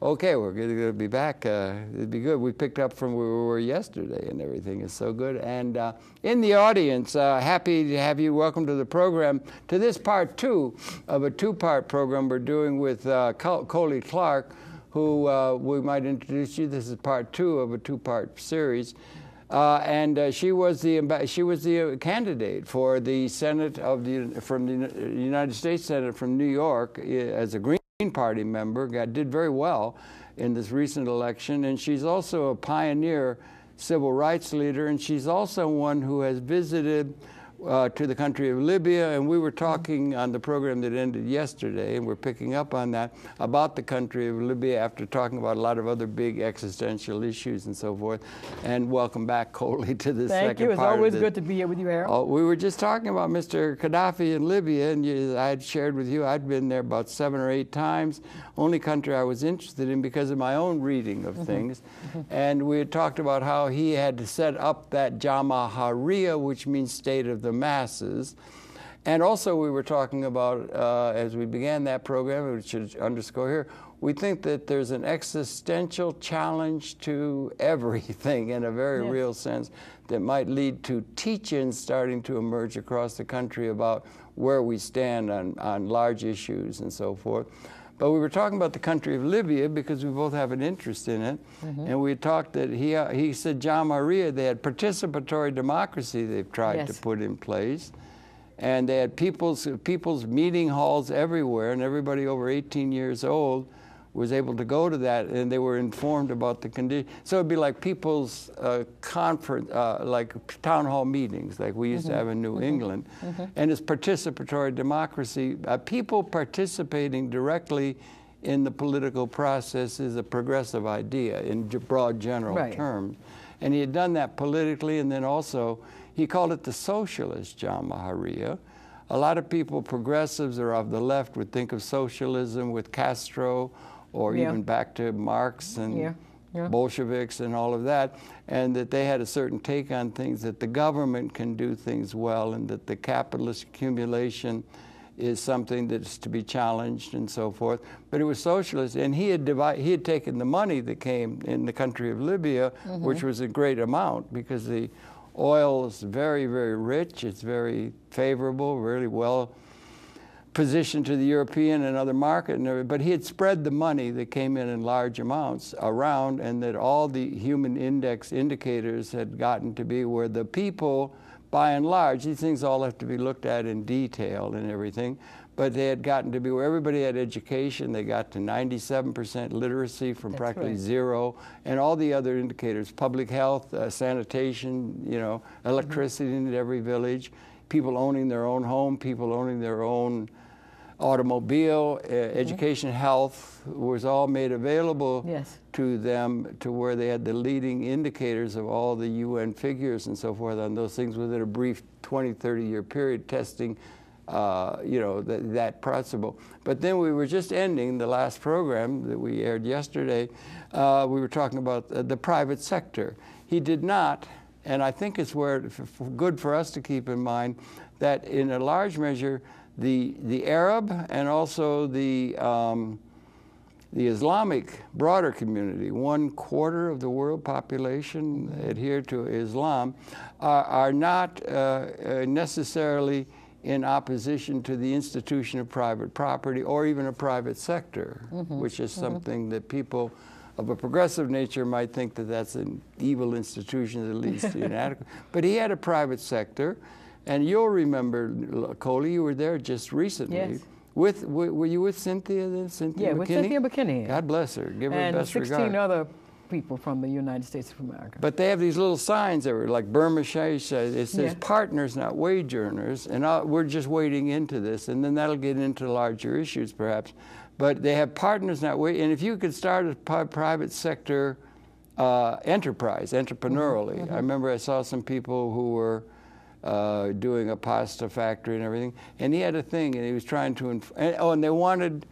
Okay, we're going to be back. It'd be good. We picked up from where we were yesterday, and everything is so good. And in the audience, happy to have you. Welcome to the program, to this part two of a two-part program we're doing with Coley Clark, who we might introduce you. This is part two of a two-part series. She was the candidate for the Senate from the United States Senate from New York as a Green Party member, did very well in this recent election, and she's also a pioneer civil rights leader, and she's also one who has visited to the country of Libya, and we were talking on the program that ended yesterday, and we're picking up on that, about the country of Libya after talking about a lot of other big existential issues and so forth. And welcome back, Coley, to this second part. Thank you. It's always good to be here with you, Harold. Oh, we were just talking about Mr. Gaddafi in Libya, and I had shared with you I'd been there about 7 or 8 times, only country I was interested in because of my own reading of things. And we had talked about how he had set up that Jamahiriya, which means state of the masses. And also we were talking about, as we began that program, which should underscore here, we think that there's an existential challenge to everything in a very real sense that might lead to teach-ins starting to emerge across the country about where we stand on large issues and so forth. But we were talking about the country of Libya because we both have an interest in it. And we talked that he said Jamahiriya, they had participatory democracy they've tried to put in place. And they had people's meeting halls everywhere, and everybody over 18 years old was able to go to that, and they were informed about the condition. So it'd be like people's conference, like town hall meetings, like we used to have in New England. And it's participatory democracy. People participating directly in the political process is a progressive idea in broad general terms. And he had done that politically, and then also he called it the socialist Jamahiriya. A lot of people, progressives or of the left, would think of socialism with Castro, or even back to Marx and Bolsheviks and all of that, and that they had a certain take on things, that the government can do things well, and that the capitalist accumulation is something that's to be challenged and so forth. But it was socialist, and he had taken the money that came in the country of Libya, which was a great amount because the oil is very, very rich, it's very favorable, really well positioned to the European and other market, and everything. But he had spread the money that came in large amounts around, and that all the human index indicators had gotten to be where the people, by and large, these things all have to be looked at in detail and everything, but they had gotten to be where everybody had education, they got to 97% literacy from practically zero, and all the other indicators, public health, sanitation, electricity in every village, people owning their own home, people owning their own automobile, education, health, was all made available to them, to where they had the leading indicators of all the UN figures and so forth on those things within a brief 20-30 year period, testing that principle. But then we were just ending the last program that we aired yesterday. We were talking about the private sector. He did not, and I think it's where good for us to keep in mind that in a large measure the Arab and also the Islamic broader community, 1/4 of the world population adhere to Islam, are not necessarily in opposition to the institution of private property or even a private sector, which is something that people of a progressive nature might think that that's an evil institution, at least inadequate. But he had a private sector. And you'll remember, Coley, you were there just recently. Yes. Were you with Cynthia then? Cynthia McKinney? Yeah, with Cynthia McKinney. God bless her. Give her the best regard. And 16 other people from the United States of America. But they have these little signs that were like Burma Shahi says, it says partners, not wage earners. And we're just wading into this. And then that'll get into larger issues, perhaps. But they have partners, not wage. And if you could start a private sector enterprise, entrepreneurially. I remember I saw some people who were doing a pasta factory and everything, and he had a thing, and he was trying to and they wanted,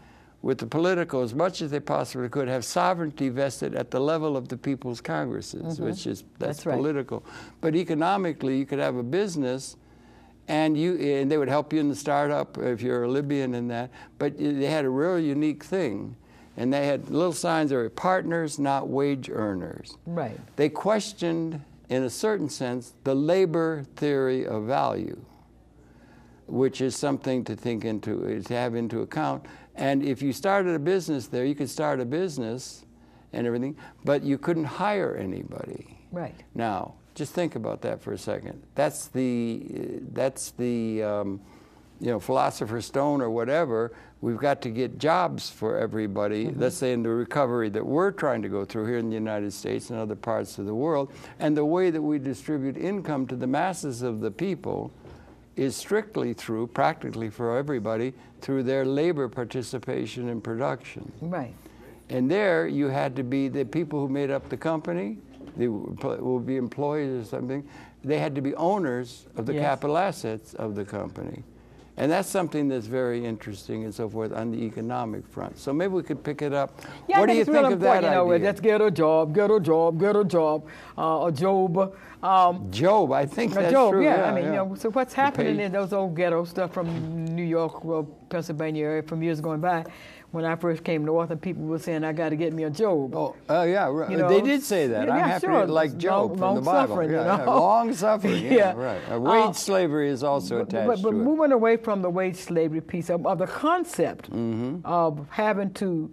with the political, as much as they possibly could, have sovereignty vested at the level of the people's congresses, which is that's political. But economically, you could have a business, and they would help you in the startup if you're a Libyan in that. But they had a real unique thing. and they had little signs that were partners, not wage earners. Right. They questioned, in a certain sense, the labor theory of value, which is something to think into, to have into account. And if you started a business there, you could start a business and everything, but you couldn't hire anybody. Right. Now, just think about that for a second. That's the you know, philosopher's stone or whatever. We've got to get jobs for everybody, mm-hmm. let's say in the recovery that we're trying to go through here in the United States and other parts of the world. And the way that we distribute income to the masses of the people is strictly through, practically for everybody, through their labor participation in production. Right. And there you had to be the people who made up the company, they will be employees or something, they had to be owners of the yes. capital assets of the company. And that's something that's very interesting and so forth on the economic front. So maybe we could pick it up. Yeah, what do you think of that idea? Let's get a job, get a job, get a job, or Job. Job, I think that's Job, true. Yeah, I mean, yeah. You know, so what's happening in those old ghetto stuff from New York, Pennsylvania area from years going by, when I first came north and people were saying, I got to get me a Job. Oh, yeah, right. You know, they did say that. Yeah, I'm happy sure. to like Job long, from the Bible. Suffering, yeah, you know? Yeah, long suffering, yeah, yeah. right. Wage slavery is also attached but to it. But moving away from the wage slavery piece of the concept mm-hmm. of having to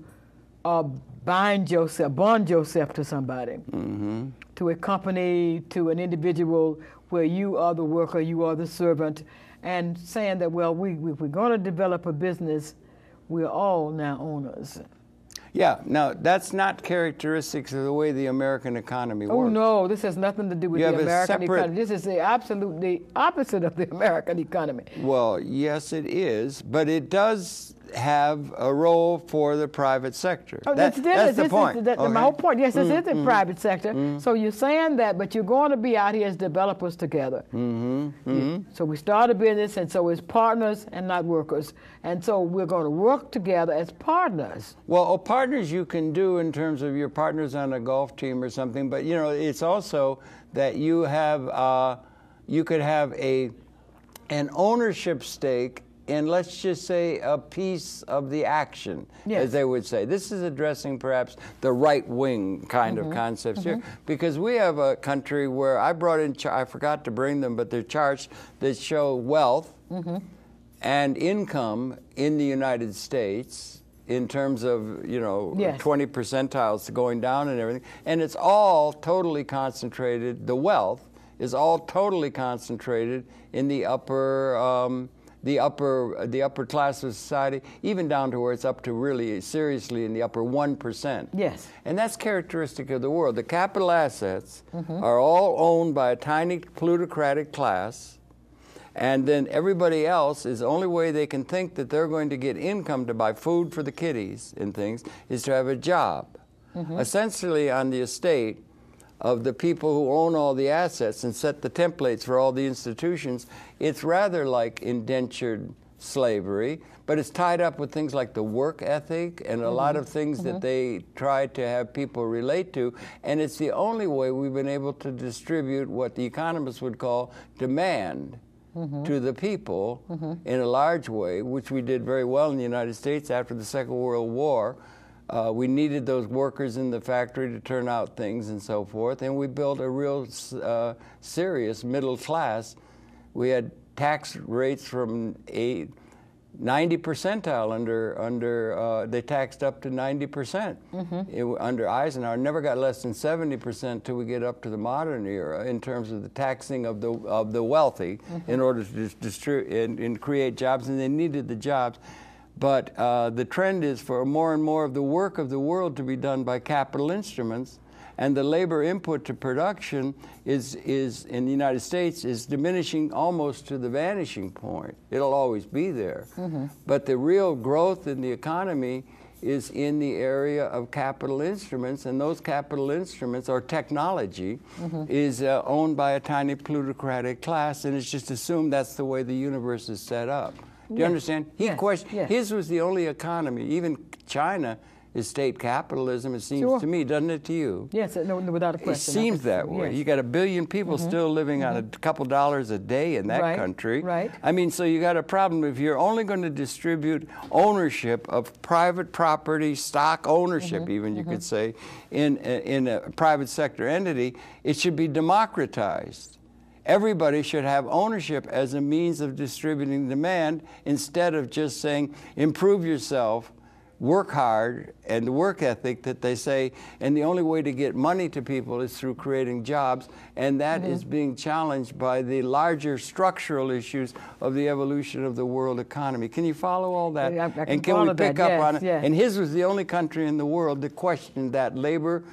bond yourself to somebody, mm-hmm. to a company, to an individual where you are the worker, you are the servant, and saying that, well, if we're going to develop a business, we're all now owners. Yeah, now that's not characteristics of the way the American economy works. Oh no, this has nothing to do with the American economy. This is the absolutely opposite of the American economy. Well, yes it is, but it does have a role for the private sector. Oh, that's the point. That's my whole point. Yes, this is the private sector. Mm-hmm. So you're saying that, but you're going to be out here as developers together. Mm-hmm. Mm-hmm. So we start a business, and so it's partners and not workers. And so we're going to work together as partners. Well, partners you can do in terms of your partners on a golf team or something, but you know, it's also that you have, you could have an ownership stake and let's just say a piece of the action, yes. as they would say. This is addressing perhaps the right-wing kind mm-hmm. of concepts mm-hmm. here, because we have a country where I forgot to bring them, but they're charts that show wealth mm-hmm. and income in the United States in terms of, you know, yes. 20 percentiles going down and everything. And it's all totally concentrated, the wealth is all totally concentrated in the upper upper class of society, even down to where it's up to really seriously in the upper 1%. Yes. And that's characteristic of the world. The capital assets mm-hmm. are all owned by a tiny plutocratic class, and then everybody else is the only way they can think that they're going to get income to buy food for the kiddies and things is to have a job. Mm-hmm. Essentially on the estate of the people who own all the assets and set the templates for all the institutions, it's rather like indentured slavery, but it's tied up with things like the work ethic and a mm-hmm. lot of things mm-hmm. that they try to have people relate to, and it's the only way we've been able to distribute what the economists would call demand mm-hmm. to the people mm-hmm. in a large way, which we did very well in the United States after the Second World War. We needed those workers in the factory to turn out things and so forth, and we built a real serious middle class. We had tax rates from 90 percentile they taxed up to 90%. Mm-hmm. Under Eisenhower, never got less than 70% till we get up to the modern era in terms of the taxing of the wealthy mm-hmm. in order to and create jobs, and they needed the jobs. But the trend is for more and more of the work of the world to be done by capital instruments, and the labor input to production is in the United States is diminishing almost to the vanishing point. It'll always be there. Mm-hmm. But the real growth in the economy is in the area of capital instruments, and those capital instruments, or technology, mm-hmm. is owned by a tiny plutocratic class, and it's just assumed that's the way the universe is set up. Do you yes. understand? He yes. questioned. Yes. His was the only economy, even China is state capitalism, it seems to me, doesn't it to you? Yes, no, without a question. It seems that way. Yes. You got 1 billion people still living on a couple dollars a day in that country. Right. I mean, so you got a problem if you're only going to distribute ownership of private property, stock ownership, even you could say, in a private sector entity. It should be democratized. Everybody should have ownership as a means of distributing demand instead of just saying, improve yourself, work hard, and the work ethic that they say, and the only way to get money to people is through creating jobs, and that is being challenged by the larger structural issues of the evolution of the world economy. Can you follow all that? I and can we pick up on it? Yes. And his was the only country in the world that questioned that labor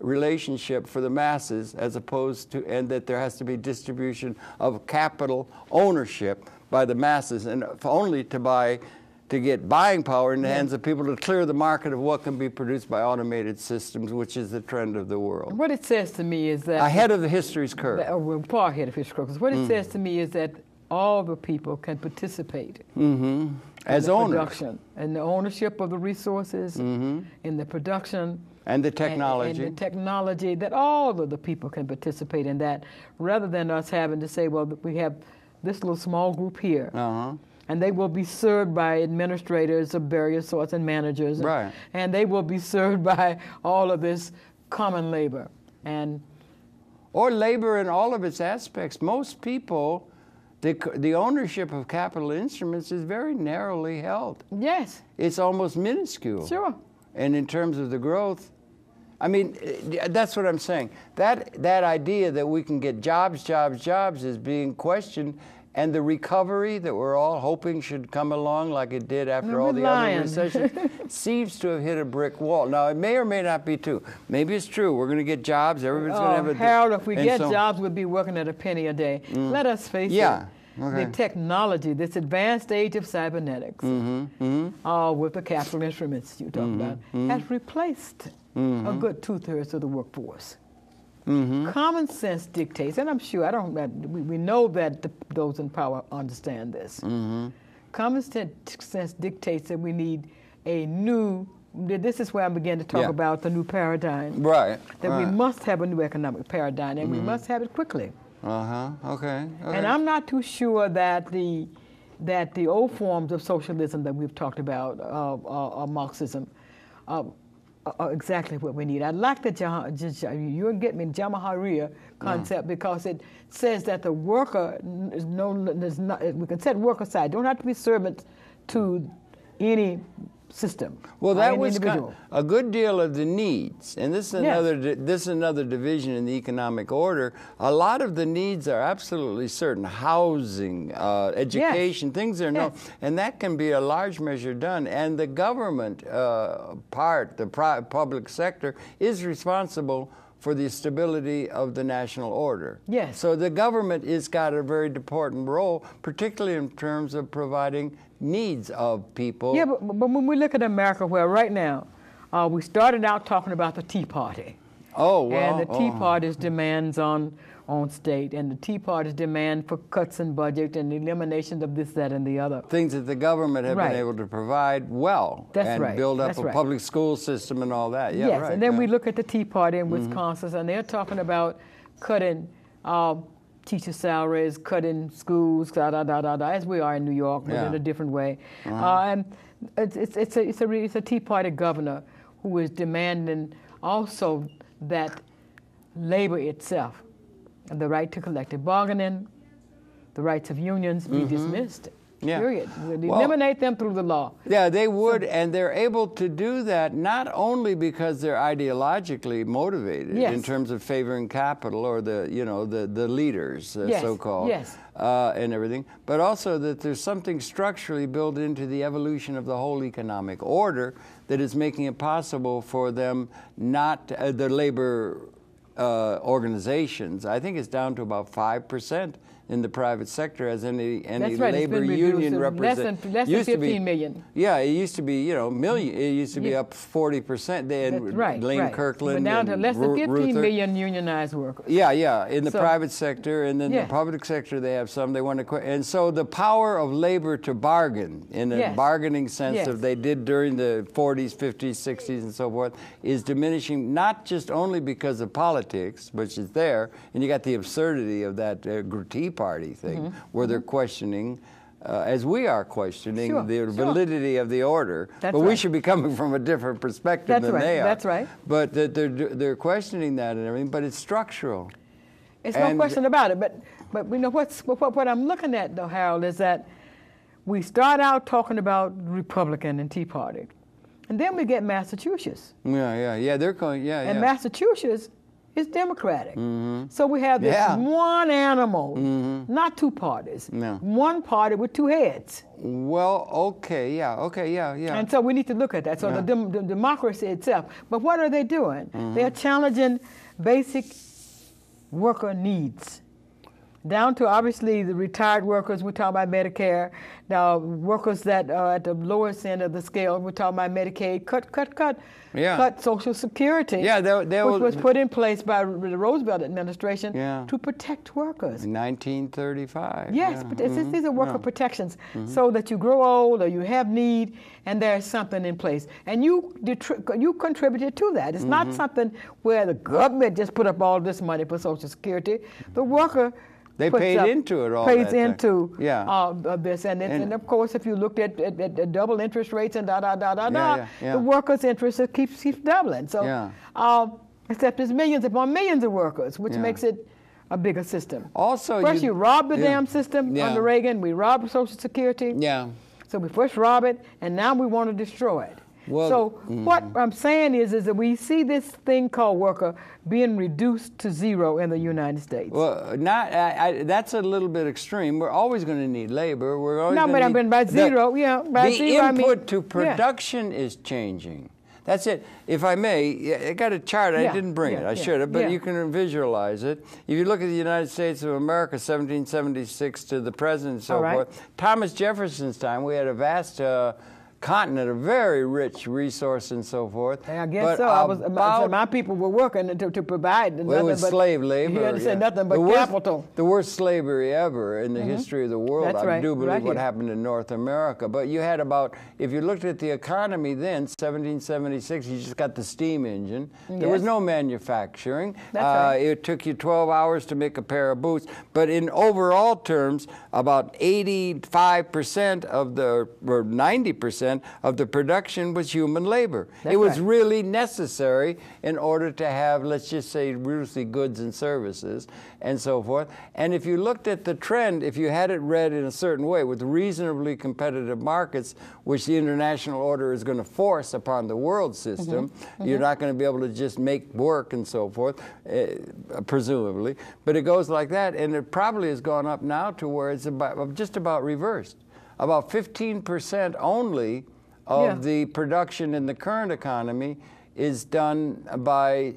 relationship for the masses as opposed to, and that there has to be distribution of capital ownership by the masses, and only to buy to get buying power in the hands of people to clear the market of what can be produced by automated systems, which is the trend of the world. What it says to me is that... ahead of the history's curve. Well, far ahead of history's curve. Because what it says to me is that all the people can participate as owners. Production, and the ownership of the resources, in the production... and the technology. And the technology, that all of the people can participate in that, rather than us having to say, well, we have this little small group here. And they will be served by administrators of various sorts and managers. And they will be served by all of this common labor. Or labor in all of its aspects. Most people, the ownership of capital instruments is very narrowly held. Yes. It's almost minuscule. Sure. And in terms of the growth, I mean, that's what I'm saying. That idea that we can get jobs, jobs, jobs is being questioned. And the recovery that we're all hoping should come along like it did after all the other recessions seems to have hit a brick wall. Now, it may or may not be true. Maybe it's true. We're going to get jobs. Everybody's going to have a... Harold, if we get jobs, we'll be working at a penny a day. Let us face it. Okay. The technology, this advanced age of cybernetics, all with the capital instruments you talk about, has replaced a good 2/3 of the workforce. Common sense dictates, and I'm sure we know that those in power understand this. Common sense dictates that we need a new. This is where I began to talk about the new paradigm. That we must have a new economic paradigm, and we must have it quickly. And I'm not too sure that the old forms of socialism that we've talked about, or Marxism, exactly what we need. I like the Jama Hariri concept because it says that the worker is we can set work aside. Don't have to be servant to any system. Well, that was a good deal of the needs, and this is another division in the economic order. A lot of the needs are absolutely certain: housing, education, things that are known, and that can be a large measure done. And the government part, the public sector, is responsible for the stability of the national order. Yes. So the government has got a very important role, particularly in terms of providing needs of people. Yeah, but when we look at America, where right now, we started out talking about the Tea Party. And the Tea Party's demands on state, and the Tea Party's demand for cuts in budget and the elimination of this, that, and the other. Things that the government have been able to provide well. And build up a public school system and all that. And then we look at the Tea Party in Wisconsin, and they're talking about cutting teacher salaries, cutting schools, as we are in New York, but in a different way. And it's a Tea Party governor who is demanding also that labor itself, the right to collective bargaining, the rights of unions, be dismissed. Period. Well, eliminate them through the law. Yeah, they would, and they're able to do that not only because they're ideologically motivated in terms of favoring capital or the leaders, so-called, and everything, but also that there's something structurally built into the evolution of the whole economic order that is making it possible for them not their labor organizations. I think it's down to about 5%. in the private sector as any right, labor union representative. Less than 15 million. Yeah, it used to be, you know, million. It used to be up 40%. They had Lane Kirkland. But now to less than 15 million unionized workers. Yeah, yeah, in the private sector, and then the public sector they have some. They want to quit, and so the power of labor to bargain in a bargaining sense of they did during the 40s, 50s, 60s, and so forth is diminishing. Not just only because of politics, which is there, and you got the absurdity of that Tea Party thing, where they're questioning, as we are questioning, the validity of the order. That's but we should be coming from a different perspective than they are. That's right. But they're questioning that and everything. But it's structural. It's no question about it. But you know what I'm looking at though, Harold, is that we start out talking about Republican and Tea Party, and then we get Massachusetts. They're going. And Massachusetts is Democratic. So we have this one animal, not two parties. One party with two heads. Well, And so we need to look at that. So the democracy itself. But what are they doing? They are challenging basic worker needs, down to obviously the retired workers. We're talking about Medicare. Now, workers that are at the lowest end of the scale, we're talking about Medicaid, cut Social Security, which was put in place by the Roosevelt administration to protect workers. In 1935. Yes, but these are worker protections, so that you grow old or you have need, and there's something in place. And you contributed to that. It's not something where the government just put up all this money for Social Security. The worker... They paid into it all. Pays into this, and of course, if you looked at double interest rates and the workers' interest keeps doubling. So, except there's millions upon millions of workers, which makes it a bigger system. Also, first you rob the damn system under Reagan. We robbed Social Security. Yeah. So we first rob it, and now we want to destroy it. Well, so what I'm saying is that we see this thing called worker being reduced to zero in the United States. Well, that's a little bit extreme. We're always going to need labor. We're always the input to production is changing. That's it. If I may, I got a chart. I didn't bring it. I should have, but you can visualize it. If you look at the United States of America, 1776 to the present and so forth, Thomas Jefferson's time, we had a vast... continent, a very rich resource and so forth. And I guess my people were working to provide. It was slave labor. You understand nothing but capital. The worst slavery ever in the history of the world. I do believe what happened in North America. But you had about, if you looked at the economy then, 1776, you just got the steam engine. There was no manufacturing. It took you 12 hours to make a pair of boots. But in overall terms, about 85% of the, or 90% of the production was human labor. It was really necessary in order to have, let's just say, loosely goods and services and so forth. And if you looked at the trend, if you had it read in a certain way with reasonably competitive markets, which the international order is going to force upon the world system, you're not going to be able to just make work and so forth, presumably. But it goes like that, and it probably has gone up now to where it's about, just about reversed. About 15% only of the production in the current economy is done by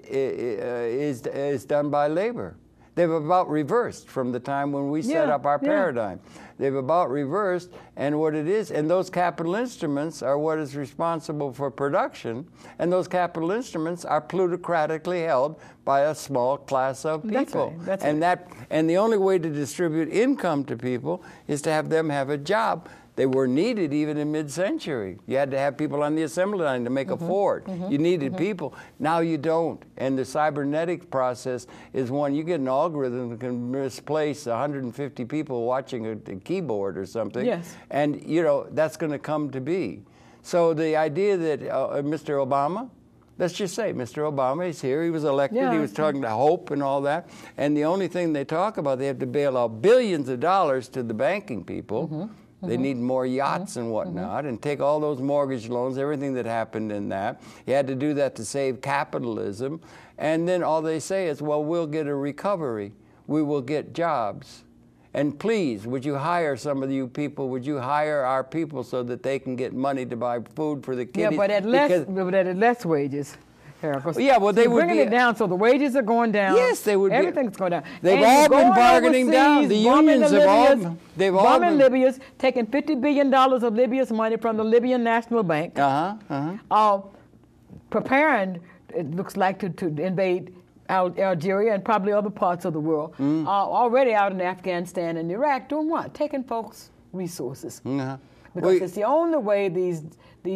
done by labor. They've about reversed from the time when we set up our paradigm. They've about reversed, and what it is, and those capital instruments are what is responsible for production, and those capital instruments are plutocratically held by a small class of people. That's right. That's and the only way to distribute income to people is to have them have a job. They were needed even in mid-century. You had to have people on the assembly line to make a Ford. You needed people. Now you don't. And the cybernetic process is one. You get an algorithm that can misplace 150 people watching a keyboard or something. Yes. And, you know, that's going to come to be. So the idea that Mr. Obama, let's just say Mr. Obama is here. He was elected. He was talking to hope and all that. And the only thing they talk about, they have to bail out billions of dollars to the banking people. They need more yachts and whatnot, and take all those mortgage loans, everything that happened in that. You had to do that to save capitalism. And then all they say is, well, we'll get a recovery. We will get jobs. And please, would you hire some of you people? Would you hire our people so that they can get money to buy food for the kids? Yeah, but at less wages. Harold. Well, yeah, well, so they would bringing it down, so the wages are going down. Yes, they would. Everything's going down. They've all been bargaining down. The unions have all. They've all been. Libyans taking $50 billion of Libya's money from the Libyan National Bank. Preparing, it looks like, to invade Algeria and probably other parts of the world. Already out in Afghanistan and Iraq, doing what? Taking folks' resources. Because it's the only way these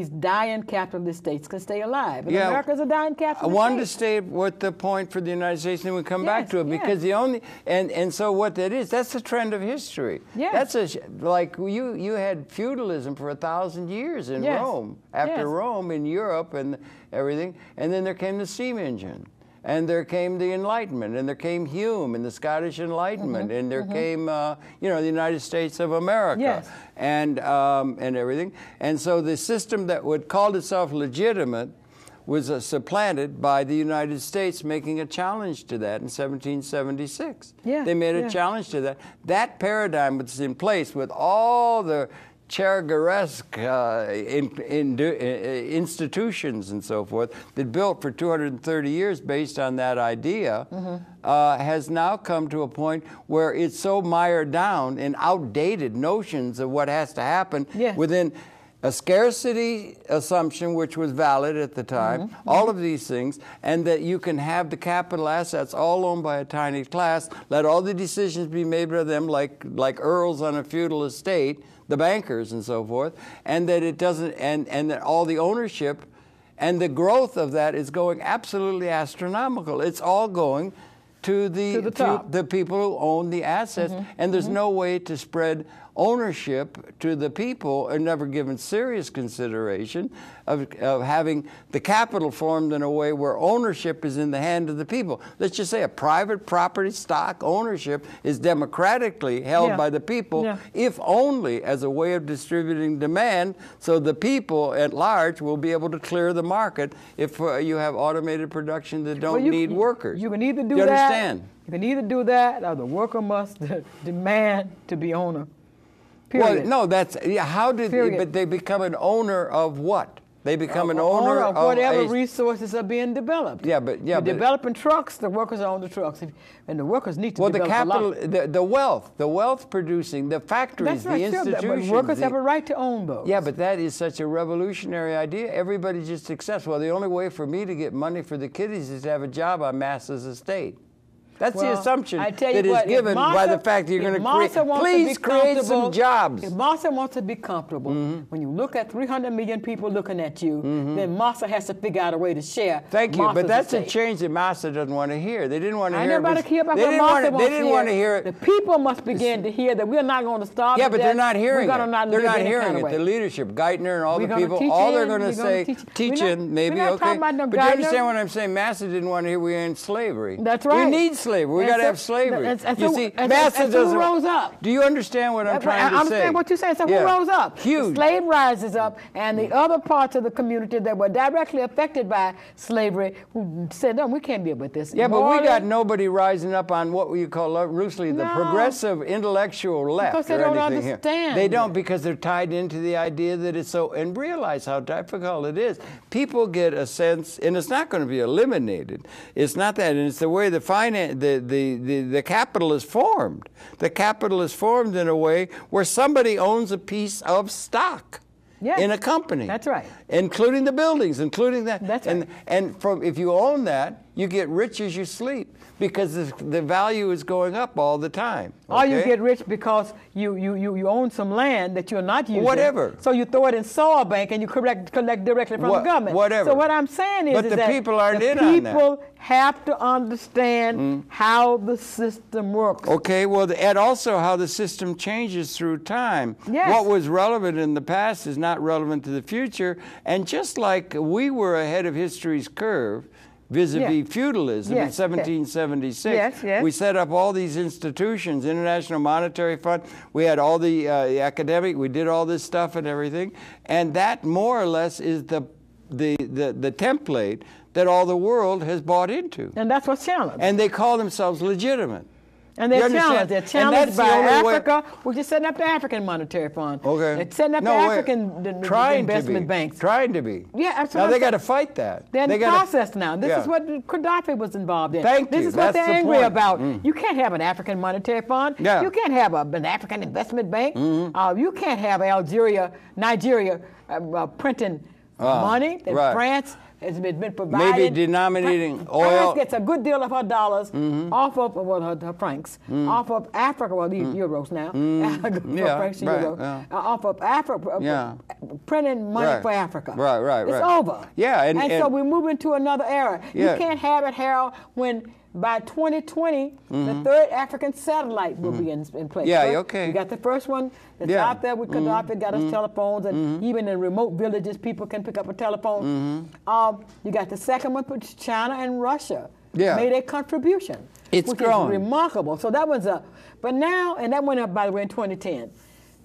dying capitalist states can stay alive. And America's a dying capitalist state. I wanted to stay with the point for the United States, and we come back to it, because the only and so what that is, that's the trend of history. That's like you had feudalism for 1,000 years in Rome. After Rome in Europe and everything, and then there came the steam engine. And there came the Enlightenment, and there came Hume and the Scottish Enlightenment, and there came, you know, the United States of America and everything. And so the system that would call itself legitimate was supplanted by the United States making a challenge to that in 1776. They made a challenge to that. That paradigm was in place with all the Churrigueresque institutions and so forth that built for 230 years based on that idea has now come to a point where it's so mired down in outdated notions of what has to happen within a scarcity assumption, which was valid at the time, all of these things, and that you can have the capital assets all owned by a tiny class, let all the decisions be made by them like earls on a feudal estate, the bankers and so forth, and that it doesn't, and that all the ownership and the growth of that is going absolutely astronomical. It's all going to the people who own the assets, and there's no way to spread ownership to the people, are never given serious consideration of having the capital formed in a way where ownership is in the hand of the people. Let's just say a private property stock ownership is democratically held by the people, if only as a way of distributing demand, so the people at large will be able to clear the market if you have automated production that don't need workers. You can either do that. Understand? You can either do that, or the worker must demand to be owner. Period. Well, no, that's how did they, but they become an owner of what? They become an owner of whatever resources are being developed. Yeah, but you're developing trucks. The workers own the trucks, and the workers need to develop the capital, the wealth producing, the factories, the institutions. But workers have a right to own those. Yeah, but that is such a revolutionary idea. Everybody just accepts. Well, the only way for me to get money for the kiddies is to have a job on Massa's estate. That's the assumption that is given by the fact that you're going to create. Please create some jobs. If Martha wants to be comfortable, when you look at 300 million people looking at you, then Martha has to figure out a way to share. Thank you, but that's a change that Martha doesn't want to hear. They didn't want to hear. Nobody cares about what Martha wants to hear. They didn't want to hear it. The people must begin to hear that we're not going to starve to death. Yeah, but they're not hearing it. They're not hearing it. The leadership, Geithner and all the people, all they're going to say, teach in, maybe, okay. But do you understand what I'm saying? Martha didn't want to hear we end slavery. That's right. We need slavery. We got to have slavery. You see, Massa doesn't. Who rose up? Do you understand what I'm trying to say? I understand what you're saying. So who rose up? Huge. The slave rises up, and the other parts of the community that were directly affected by slavery who said, "No, we can't be with this." Yeah, but we got nobody rising up on what you call loosely the progressive intellectual left. Because they don't understand. They don't, because they're tied into the idea that it's so. And realize how difficult it is. People get a sense, and it's not going to be eliminated. It's not that, and it's the way the finance. The capital is formed. The capital is formed in a way where somebody owns a piece of stock in a company. That's right. Including the buildings, including that. That's right. And from, if you own that, you get rich as you sleep, because the value is going up all the time. Okay? Or you get rich because you own some land that you're not using. Whatever. So you throw it in soil bank and you collect directly from the government. Whatever. So what I'm saying is that people aren't in on that. People have to understand how the system works. Okay, well, and also how the system changes through time. Yes. What was relevant in the past is not relevant to the future. And just like we were ahead of history's curve, vis-a-vis feudalism in 1776. Yes, yes. We set up all these institutions, International Monetary Fund. We had all the academic. We did all this stuff and everything. And that more or less is the template that all the world has bought into. And that's what's challenged. And they call themselves legitimate. And they're telling us. They're telling us by Africa. We're just setting up the African Monetary Fund. Okay. They're setting up the African investment banks. Trying to be. Yeah, absolutely. Now they got to fight that. They're in the process now. This is what Gaddafi was involved in. Thank you. This is what they're angry about. You can't have an African Monetary Fund. Yeah. You can't have an African investment bank. You can't have Algeria, Nigeria printing money that France has been providing. Maybe denominating oil. France gets a good deal of her dollars off of, well, her francs, off of Africa, well, these euros now, francs, euros, off of Africa, printing money for Africa. It's over. Yeah, and so we're moving to another era. Yeah. You can't have it, Harold, when by 2020, the third African satellite will be in place. Yeah, okay. You got the first one that's out there with Gaddafi, got us telephones, and even in remote villages, people can pick up a telephone. You got the second one for China and Russia. Yeah. Made a contribution. It's growing. Is remarkable. So that was a, but now, and that went up, by the way, in 2010.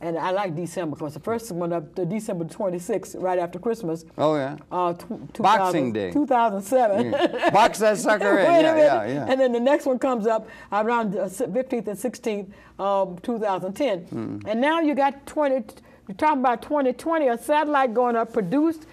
And I like December because the first one up to December 26th, right after Christmas. Oh, yeah. Boxing Day. 2007. Yeah. Box that sucker in. Yeah. And then the next one comes up around 15th and 16th, 2010. And now you got you're talking about 2020, a satellite going up produced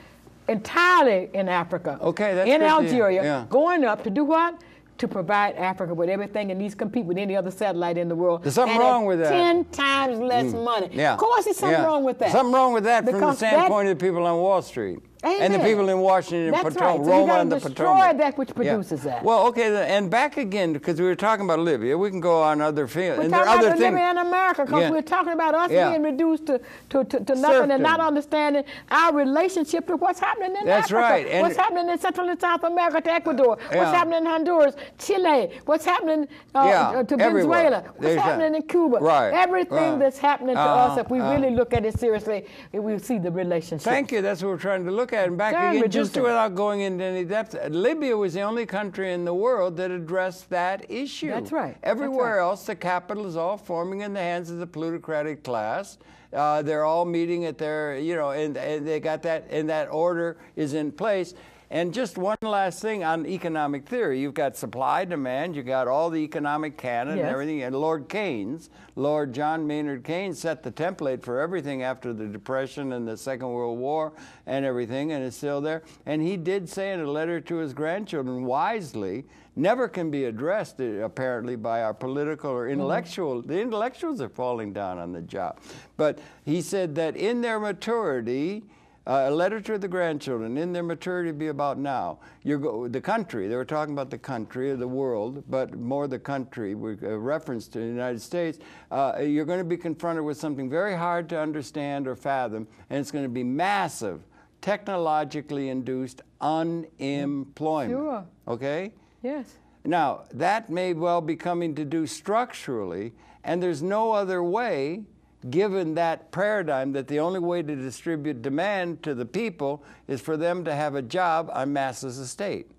entirely in Africa. Okay, that's in Algeria, going up to do what? To provide Africa with everything, and these compete with any other satellite in the world. There's something wrong with that. 10 times less money. Yeah. Of course, there's something wrong with that. Something wrong with that because from the standpoint of the people on Wall Street and the people in Washington, Potomac, Roma, and the Potomac. That's right. So you got to destroy that which produces that. Well, okay, and back again because we were talking about Libya. We can go on other fields. We're talking about Libya and America because we're talking about us being reduced to nothing and not understanding our relationship to what's happening in Africa. That's right. And what's happening in Central and South America to Ecuador. What's happening in Honduras. Chile, what's happening to Venezuela, what's happening in Cuba, everything that's happening to us, if we really look at it seriously, we see the relationship. Thank you. That's what we're trying to look at. And back again, just without going into any depth, Libya was the only country in the world that addressed that issue. That's right. Everywhere else, the capital is all forming in the hands of the plutocratic class. They're all meeting at their, you know, and they got that, and that order is in place. And just one last thing on economic theory. You've got supply, demand, you've got all the economic canon and everything. And Lord Keynes, Lord John Maynard Keynes set the template for everything after the Depression and the Second World War and everything, and it's still there. And he did say in a letter to his grandchildren, wisely, never can be addressed, apparently, by our political or intellectual. The intellectuals are falling down on the job. But he said that in their maturity, a letter to the grandchildren, in their maturity, be about now. The country, they were talking about the country or the world, but more the country, with a reference to the United States. You're going to be confronted with something very hard to understand or fathom, and it's going to be massive, technologically induced unemployment. Sure. Okay? Yes. Now, that may well be coming to do structurally, and there's no other way, given that paradigm that the only way to distribute demand to the people is for them to have a job on Massa's estate.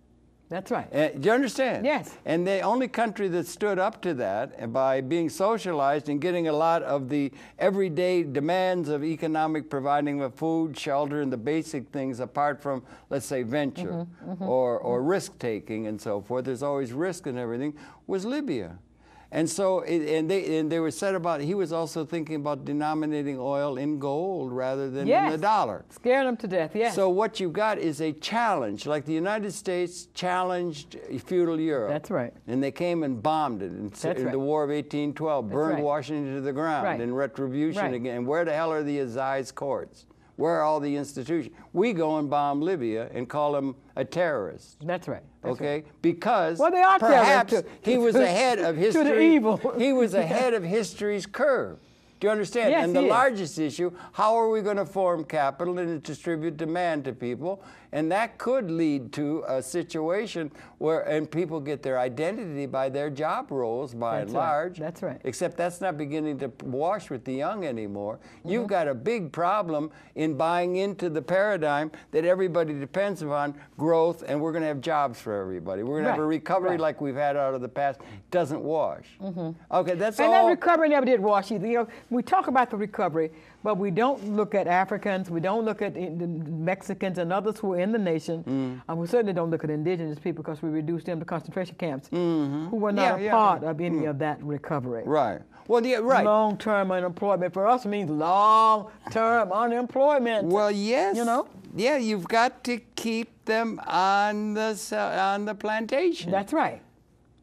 That's right. Do you understand? Yes. And the only country that stood up to that, and by being socialized and getting a lot of the everyday demands of economic providing of food, shelter, and the basic things apart from, let's say, venture or risk-taking and so forth, there's always risk and everything, was Libya. And so, and they were said about, he was also thinking about denominating oil in gold rather than in the dollar. Scared them to death, So what you've got is a challenge, like the United States challenged feudal Europe. That's right. And they came and bombed it in the War of 1812, burned Washington to the ground in retribution again. And where the hell are the assize courts? Where are all the institutions? We go and bomb Libya and call him a terrorist. That's right. Because perhaps he was ahead of history. He was ahead of history's curve. Do you understand? Yes, and the largest issue, how are we going to form capital and distribute demand to people? And that could lead to a situation where people get their identity by their job roles by and large. That's right. Except that's not beginning to wash with the young anymore. You've got a big problem in buying into the paradigm that everybody depends upon growth, and we're going to have jobs for everybody. We're going to have a recovery like we've had out of the past. Doesn't wash. Okay, that's all. And that recovery never did wash either. You know, we talk about the recovery, but we don't look at Africans, we don't look at Mexicans and others who are in the nation. We certainly don't look at indigenous people because we reduced them to concentration camps, who were not a part of any of that recovery. Right. Well, yeah, right. Long-term unemployment for us means long-term unemployment. Well, yes. You know? Yeah, you've got to keep them on the plantation. That's right.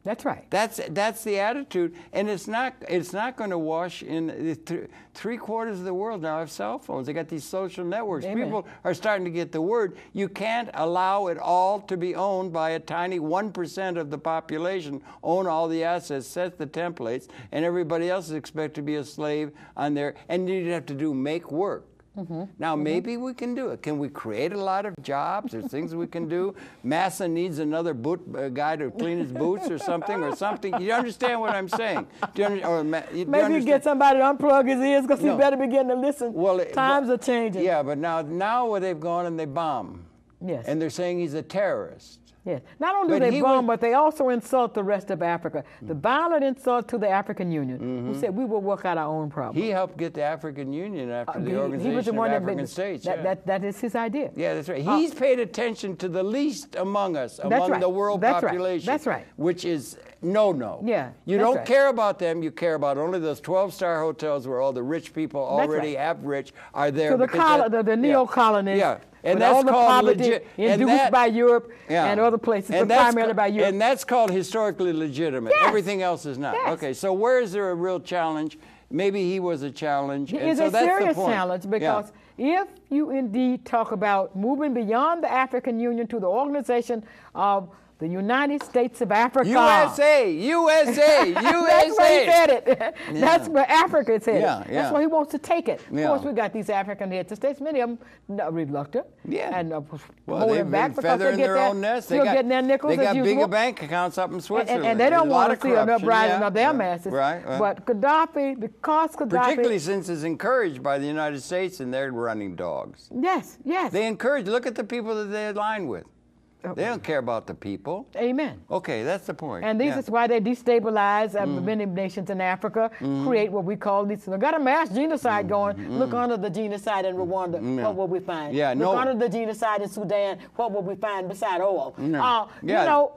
That's right. That's the attitude, and it's not going to wash in. Three quarters of the world now have cell phones. They got these social networks. Amen. People are starting to get the word. You can't allow it all to be owned by a tiny 1% of the population. Own all the assets, set the templates, and everybody else is expected to be a slave on their. And you'd have to do make work. Now, maybe we can do it. Can we create a lot of jobs? There's things we can do. Massa needs another guy to clean his boots or something, or something. You understand what I'm saying? Do you maybe you get somebody to unplug his ears because he better begin to listen. Well, times are changing. Yeah, but now where they've gone and they bomb. Yes. And they're saying he's a terrorist. Yes. Not only do they bomb, but they also insult the rest of Africa. The violent insult to the African Union, who said we will work out our own problems. He helped get the African Union after the Organization of African States. That is his idea. Yeah, that's right. He's paid attention to the least among us, among the world population. That's right. Which is no. Yeah. You don't care about them. You care about only those 12-star hotels where all the rich people already have rich are there. So the neo-colonists. Yeah. And that's all the poverty induced by Europe and other places, but primarily by Europe. And that's called historically legitimate. Yes. Everything else is not. Yes. Okay, so where is there a real challenge? Maybe he was a challenge. It is a serious challenge because if you indeed talk about moving beyond the African Union to the Organization of the United States of Africa. USA! USA! USA! That's where he said it. That's where Africa is headed. Yeah, yeah. That's where he wants to take it. Yeah. Of course, we got these African heads of states, many of them are reluctant. Yeah. And holding back because they get their own nest. Still getting their nickels. They got bigger bank accounts up in Switzerland. And they don't want to see an uprising of their masses. Right, right. But Gaddafi, because Gaddafi. Particularly since it's encouraged by the United States and they're running dogs. Yes, yes. They encourage, look at the people that they align with. They don't care about the people. Amen. Okay, that's the point. And this is why they destabilize many nations in Africa, create what we call these. They've got a mass genocide going. Look under the genocide in Rwanda. What will we find? Yeah, look under the genocide in Sudan. What will we find beside oil? You know,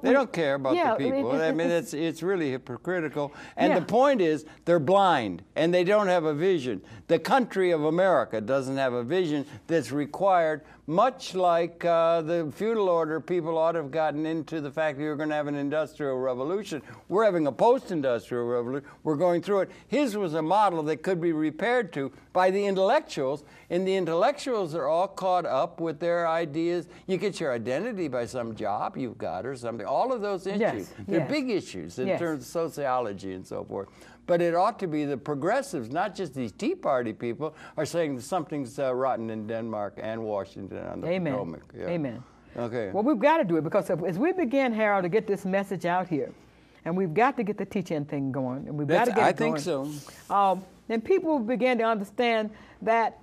they don't care about the people. I mean, it's really hypocritical. And the point is, they're blind, and they don't have a vision. The country of America doesn't have a vision that's required, much like the feudal order. People ought to have gotten into the fact that you're going to have an industrial revolution. We're having a post-industrial revolution. We're going through it. His was a model that could be repaired to by the intellectuals, and the intellectuals are all caught up with their ideas. You get your identity by some job you've got or something. All of those issues. Yes, they're big issues in terms of sociology and so forth. But it ought to be the progressives, not just these Tea Party people, are saying something's rotten in Denmark and Washington on the Potomac. Amen. Yeah. Amen. Okay. Well, we've got to do it because as we begin, Harold, to get this message out here, and we've got to get the teach-in thing going, and we've got to get it going. I think so. Then people began to understand that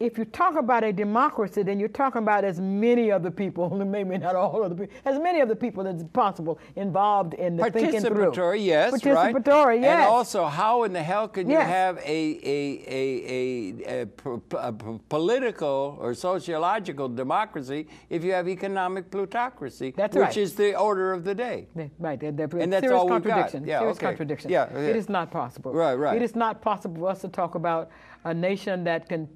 if you talk about a democracy, then you're talking about as many of the people, maybe not all of the people, as many of the people as possible involved in the thinking through. Participatory, yes, right. Participatory, yes. And also, how in the hell can you have a political or sociological democracy if you have economic plutocracy, which is the order of the day? Right. And that's all we've got. Yeah, serious contradiction. Yeah, yeah. It is not possible. Right, right. It is not possible for us to talk about a nation that can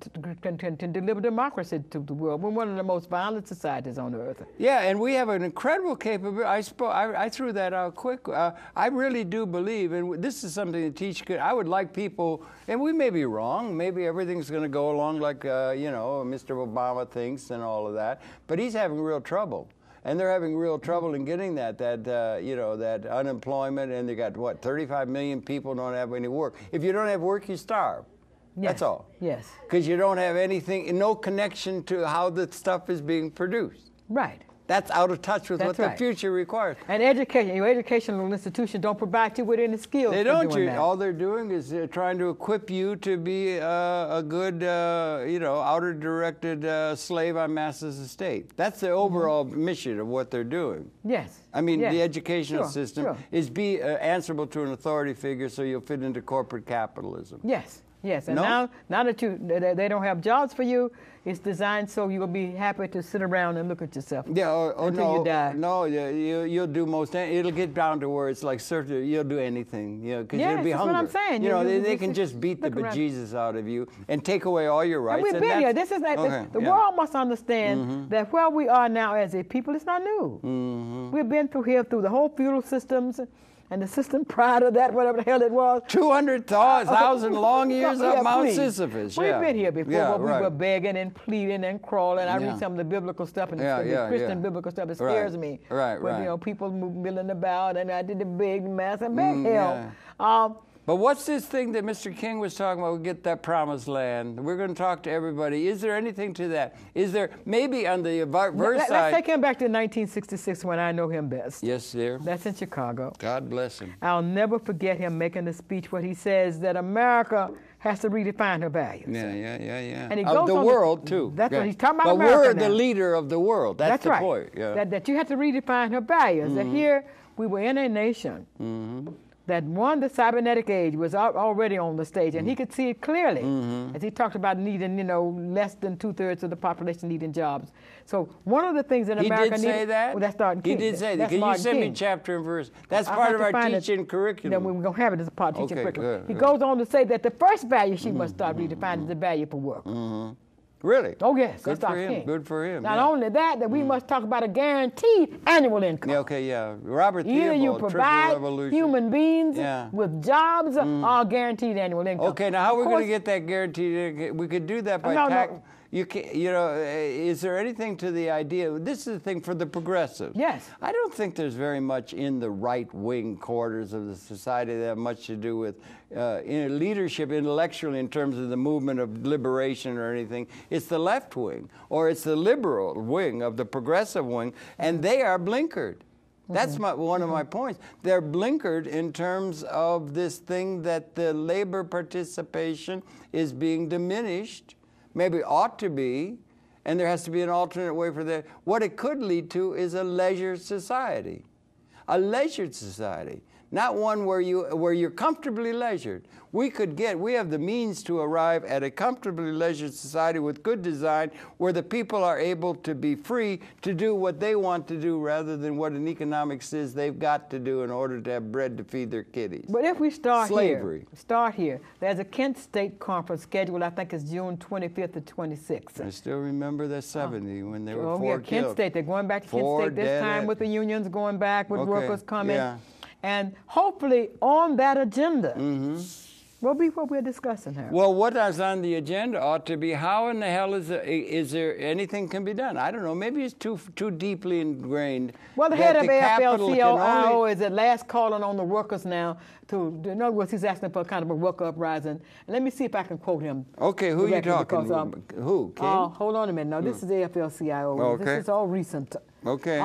deliver democracy to the world. We're one of the most violent societies on earth. Yeah, and we have an incredible capability. I threw that out quick. I really do believe, and this is something to teach. I would like people, and we may be wrong. Maybe everything's going to go along like you know, Mr. Obama thinks and all of that. But he's having real trouble. And they're having real trouble in getting you know, that unemployment. And they got what, 35 million people don't have any work. If you don't have work, you starve. Yes. That's all. Yes. Because you don't have anything, no connection to how the stuff is being produced. Right. That's out of touch with what the future requires. And education, your educational institutions don't provide you with any skills. They don't. All they're doing is they're trying to equip you to be a good, you know, outer-directed slave on masses of state. That's the overall mission of what they're doing. Yes. I mean, the educational system is be answerable to an authority figure so you'll fit into corporate capitalism. Yes. Yes, and now that they don't have jobs for you, it's designed so you will be happy to sit around and look at yourself. Yeah, until you die. No, you'll do most. It'll get down to where it's like surgery. You'll do anything, you know, because you'll be hungry. That's what I'm saying. You know, they can just beat the bejesus out of you and take away all your rights. And we've been here. This is not, the world must understand that where we are now as a people, it's not new. We've been through here through the whole feudal systems. And the system prior to that, whatever the hell it was. 200,000 long years of Mount Sisyphus. We've been here before, but we were begging and pleading and crawling. I read some of the biblical stuff, and the Christian biblical stuff, it scares me. When, you know, people milling about, and I did the big mass and big hell. But what's this thing that Mr. King was talking about? We'll get that promised land. We're going to talk to everybody. Is there anything to that? Is there, maybe on the verse side? Let's take him back to 1966 when I know him best. Yes, dear. That's in Chicago. God bless him. I'll never forget him making the speech where he says that America has to redefine her values. Yeah. And he goes the world, too. That's what he's talking about. But we're the leader of the world. That's the point. Yeah. That you have to redefine her values. That here we were in a nation. That the cybernetic age was already on the stage, and he could see it clearly as he talked about needing, you know, less than 2/3 of the population needing jobs. So one of the things that America needed. He did say that? Well, that's Martin King. He did say that. Can you send me chapter and verse? That's part of our teaching curriculum. We're going to have it as a part of teaching curriculum. He goes on to say that the first value she must start redefining is the value for work. Really? Oh, yes. Good for him. Good for him. Not only that we must talk about a guaranteed annual income. Robert Theobald, Triple Revolution. Either you provide human beings with jobs or guaranteed annual income. Okay, now how are we going to get that guaranteed income? We could do that by tax. You know, is there anything to the idea? This is the thing for the progressives. Yes. I don't think there's very much in the right-wing quarters of the society that have much to do with in leadership intellectually in terms of the movement of liberation or anything. It's the left wing, or it's the liberal wing of the progressive wing, and they are blinkered. That's one of my points. They're blinkered in terms of this thing that the labor participation is being diminished. Maybe ought to be, and there has to be an alternate way for that. What it could lead to is a leisure society. A leisured society, not one where you're comfortably leisured. We have the means to arrive at a comfortably leisured society with good design where the people are able to be free to do what they want to do rather than what an economics says they've got to do in order to have bread to feed their kiddies. But if we start here, there's a Kent State Conference scheduled, I think it's June 25th to 26th. I still remember the 70 when they were four killed. Kent State, they're going back to Kent State this time with the unions going back, with workers coming. And hopefully on that agenda, will be what we're discussing here. Well, what is on the agenda ought to be how in the hell is there anything can be done? I don't know. Maybe it's too deeply ingrained. Well, the head of AFL-CIO is at last calling on the workers now. In other words, he's asking for kind of a worker uprising. Let me see if I can quote him. Okay, who are you talking to? Who? King? Hold on a minute. No, this is AFL-CIO. Okay. This is all recent. Okay.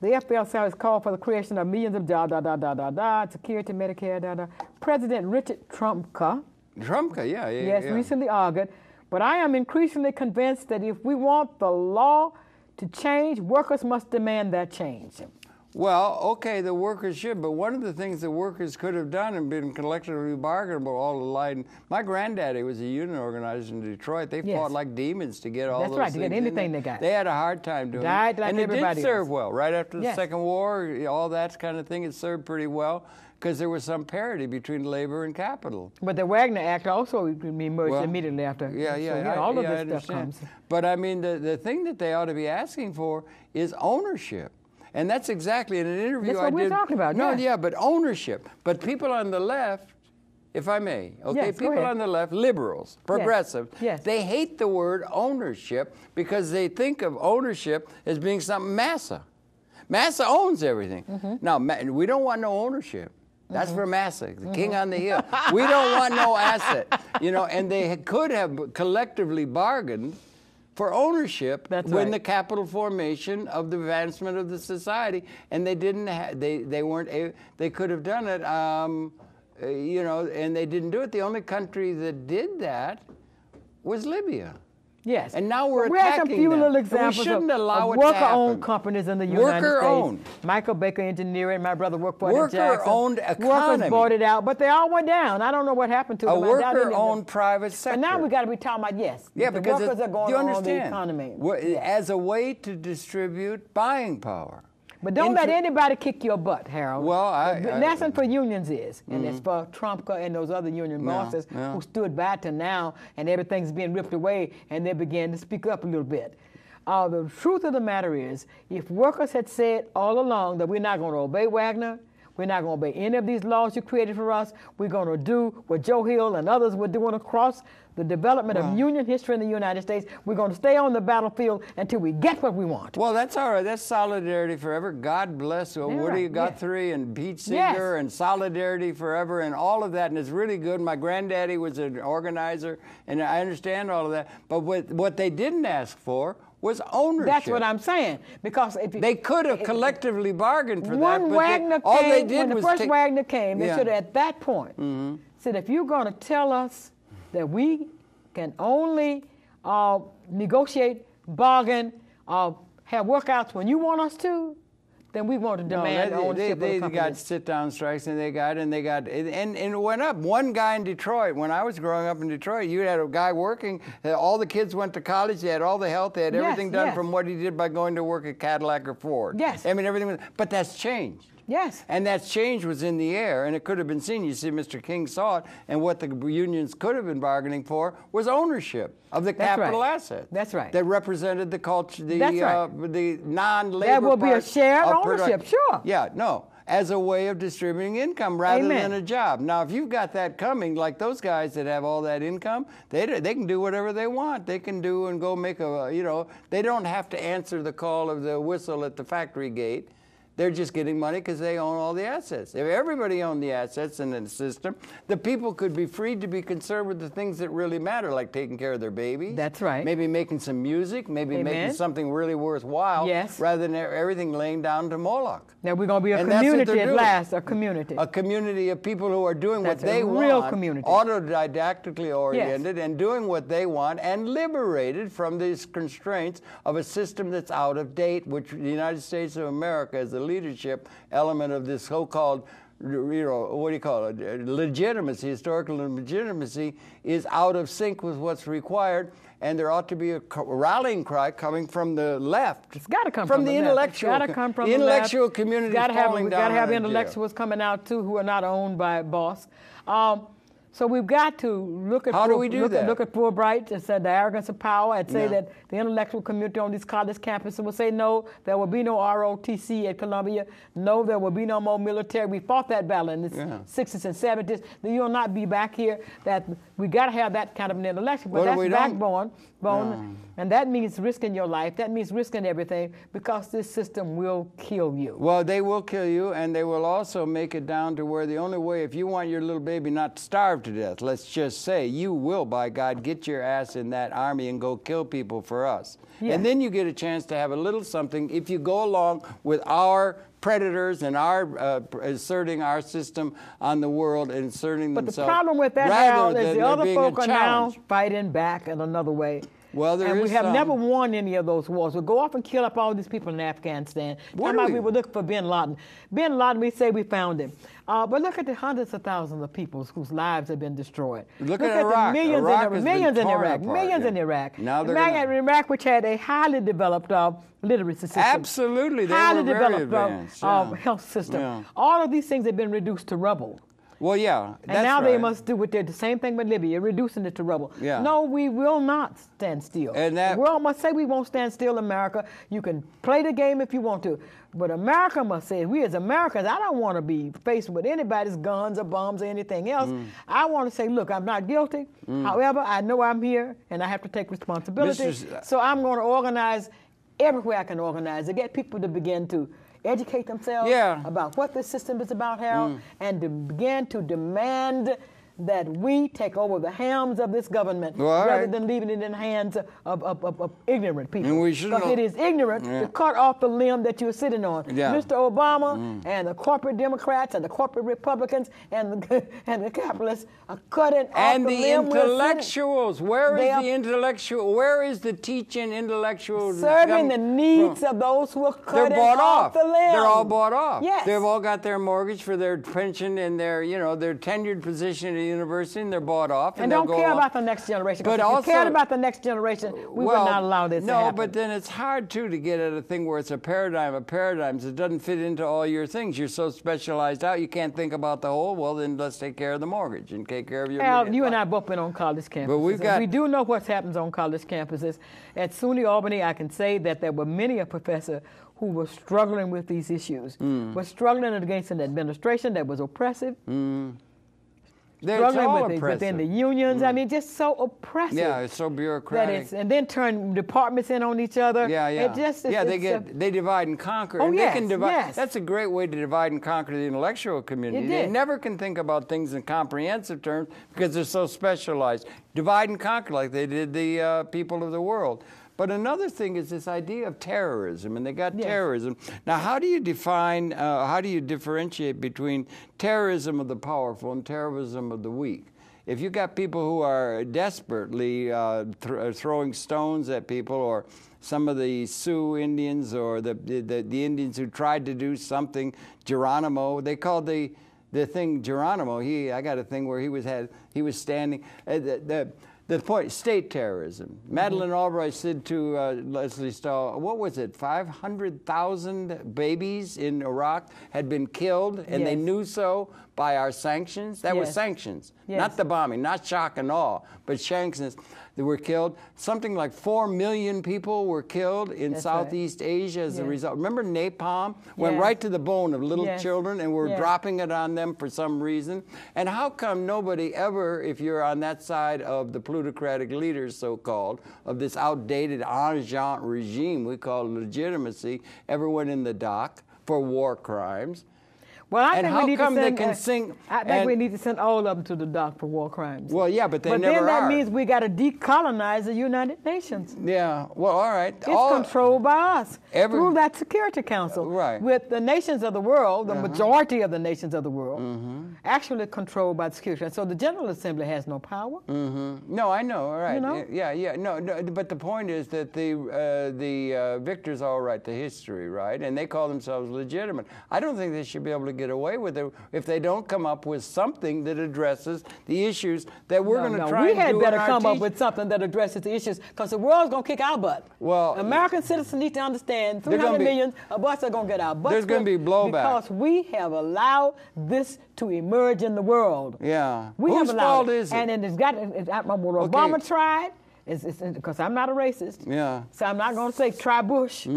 The AFL-CIO has called for the creation of millions of security, Medicare, President Richard Trumka. Yes, recently argued. But I am increasingly convinced that if we want the law to change, workers must demand that change. Well, okay, the workers should, but one of the things the workers could have done and been collectively bargainable all the line. My granddaddy was a union organizer in Detroit. They fought like demons to get all those things. To get anything they got. They had a hard time doing it. Like and it did serve well. Right after the Second War, all that kind of thing, it served pretty well because there was some parity between labor and capital. But the Wagner Act also emerged immediately after. All of this stuff comes. But, I mean, the thing that they ought to be asking for is ownership. And that's exactly in an interview I did. That's what we're talking about. No, but ownership. But people on the left, if I may, okay, people on the left, liberals, progressives, they hate the word ownership because they think of ownership as being something Massa. Massa owns everything. Now, we don't want no ownership. That's for Massa, the king on the hill. We don't want no asset. You know, and they could have collectively bargained for ownership when the capital formation of the advancement of the society, and they didn't. They weren't. They could have done it, you know, and they didn't do it. The only country that did that was Libya. Yes. And now we're attacking them. We had some few little examples of worker-owned companies in the United States. Worker-owned. Michael Baker Engineering, my brother worked for it in Jackson. Worker-owned economy. Workers bought it out, but they all went down. I don't know what happened to them. A worker-owned private sector. And now we've got to be talking about, yes, yeah, the because workers are going on the economy. As a way to distribute buying power. But don't let anybody kick your butt, Harold. Well, that's what for unions is, and it's for Trumpka and those other union bosses who stood by to now, and everything's being ripped away, and they began to speak up a little bit. The truth of the matter is, if workers had said all along that we're not going to obey Wagner, we're not going to obey any of these laws you created for us, we're going to do what Joe Hill and others were doing across the development of union history in the United States. We're going to stay on the battlefield until we get what we want. Well, that's all right. That's solidarity forever. God bless Woody Guthrie and Pete Seeger and Solidarity Forever and all of that. And it's really good. My granddaddy was an organizer, and I understand all of that. But what they didn't ask for was ownership. That's what I'm saying. Because if they could have collectively bargained for that, but when the first Wagner came, they should have at that point said, if you're going to tell us that we can only negotiate, bargain, have workouts when you want us to, then we want to demand ownership. They got sit-down strikes, and it went up. One guy in Detroit, when I was growing up in Detroit, you had a guy working. All the kids went to college. They had all the health. They had everything done from what he did by going to work at Cadillac or Ford. Yes. I mean, everything was, but that's changed. Yes. And that change was in the air, and it could have been seen. You see, Mr. King saw it, and what the unions could have been bargaining for was ownership of the capital asset. That's right. That represented the culture, the non-labor part. That will be a shared ownership, sure. Yeah, no, as a way of distributing income rather than a job. Now, if you've got that coming, like those guys that have all that income, they can do whatever they want. They can do and go make a, you know, they don't have to answer the call of the whistle at the factory gate. They're just getting money because they own all the assets. If everybody owned the assets in the system, the people could be free to be concerned with the things that really matter, like taking care of their baby. That's right. Maybe making some music, maybe making something really worthwhile, rather than everything laying down to Moloch. Now we're going to be a community at last, a community. A community of people who are doing what they want. Real community. Autodidactically oriented and doing what they want and liberated from these constraints of a system that's out of date, which the United States of America is the leadership element of this so-called, you know, what do you call it, legitimacy, historical legitimacy, is out of sync with what's required, and there ought to be a rallying cry coming from the left. It's got to come from the intellectual. It's got to come from the intellectual community. Got to have intellectuals coming out too who are not owned by boss. So we've got to look at look at Fulbright and say the arrogance of power and say that the intellectual community on these college campuses will say no, there will be no ROTC at Columbia. No, there will be no more military. We fought that battle in the 60s and 70s. You'll not be back here. That we got to have that kind of an intellectual. But that's backbone, and that means risking your life. That means risking everything because this system will kill you. Well, they will kill you, and they will also make it down to where the only way, if you want your little baby not to starve to death, let's just say, you will, by God, get your ass in that army and go kill people for us. Yes. And then you get a chance to have a little something if you go along with our predators and our asserting our system on the world and asserting themselves. But the problem with that now is the other folk are now fighting back in another way. Well, there is some. We have never won any of those wars. We'll go off and kill up all these people in Afghanistan. We were looking for Bin Laden. Bin Laden, we say we found him. But look at the hundreds of thousands of people whose lives have been destroyed. Look at Iraq. Millions in Iraq. Now they're Iraq, which had a highly developed literacy system. Absolutely. They highly developed health system. Yeah. All of these things have been reduced to rubble. Well, yeah, that's and now they must do what they did, the same thing with Libya, reducing it to rubble. Yeah. No, we will not stand still. And the world must say we won't stand still, America. You can play the game if you want to. But America must say, we as Americans, I don't want to be faced with anybody's guns or bombs or anything else. I want to say, look, I'm not guilty. However, I know I'm here, and I have to take responsibility. So I'm going to organize everywhere I can organize to get people to begin to educate themselves about what the system is about, Harold, and to begin to demand that we take over the helms of this government rather than leaving it in the hands of ignorant people. And we shouldn't. Because it is ignorant to cut off the limb that you're sitting on. Yeah. Mr. Obama and the corporate Democrats and the corporate Republicans and the capitalists are cutting off the limb. And the intellectuals. Where is the intellectual? Where is the teaching intellectual? Serving the needs of those who are cutting off the limb. They're all bought off. Yes. They've all got their mortgage for their pension and their, you know, their tenured position at the university, and they're bought off. And don't care about the next generation. But if you cared about the next generation, we would not allow this to happen. No, but then it's hard, too, to get at a thing where it's a paradigm of paradigms. It doesn't fit into all your things. You're so specialized out, you can't think about the whole. Well, then let's take care of the mortgage and take care of your Al, you and I both been on college campuses. But we've got, we do know what happens on college campuses. At SUNY Albany, I can say that there were many a professor who were struggling with these issues, were struggling against an administration that was oppressive, struggling with within the unions. I mean, just so oppressive. Yeah, it's so bureaucratic. That it's, and then turn departments in on each other. Yeah, yeah. It just, it's, they get they divide and conquer. Oh, and they can divide. That's a great way to divide and conquer the intellectual community. They never can think about things in comprehensive terms because they're so specialized. Divide and conquer like they did the people of the world. But another thing is this idea of terrorism, and they got terrorism. Now, how do you define, how do you differentiate between terrorism of the powerful and terrorism of the weak? If you've got people who are desperately throwing stones at people, or some of the Sioux Indians, or the Indians who tried to do something, Geronimo, they called the thing Geronimo. He, I got a thing where he was standing. The point, state terrorism. Madeleine Albright said to Leslie Stahl, what was it, 500,000 babies in Iraq had been killed, and they knew so by our sanctions? That was sanctions, not the bombing, not shock and awe, but sanctions that were killed. Something like 4 million people were killed in Southeast Asia as a result. Remember napalm? Went right to the bone of little children, and we're dropping it on them for some reason. And how come nobody ever, if you're on that side of the plutocratic leaders, so-called, of this outdated ancien regime we call legitimacy, ever went in the dock for war crimes? Well, I think we need to send all of them to the dock for war crimes. Well, yeah, but they never are. But then that means we got to decolonize the United Nations. Yeah, well, all right. It's controlled by us through that Security Council. With the nations of the world, the majority of the nations of the world, actually controlled by the Security Council. So the General Assembly has no power. No, I know, all right. You know? Yeah, yeah, no, no, but the point is that the victors all write the history, right? And they call themselves legitimate. I don't think they should be able to get away with it if they don't come up with something that addresses the issues that we're going to try and do. We had better come up with something that addresses the issues, because the world's going to kick our butt. Well, American citizens need to understand 300 million of us are going to get our butts. There's going to be blowback. Because we have allowed this to emerge in the world. Yeah. We have allowed it. Whose fault is it? And it's got, Obama tried, because I'm not a racist. Yeah. So I'm not going to say try Bush.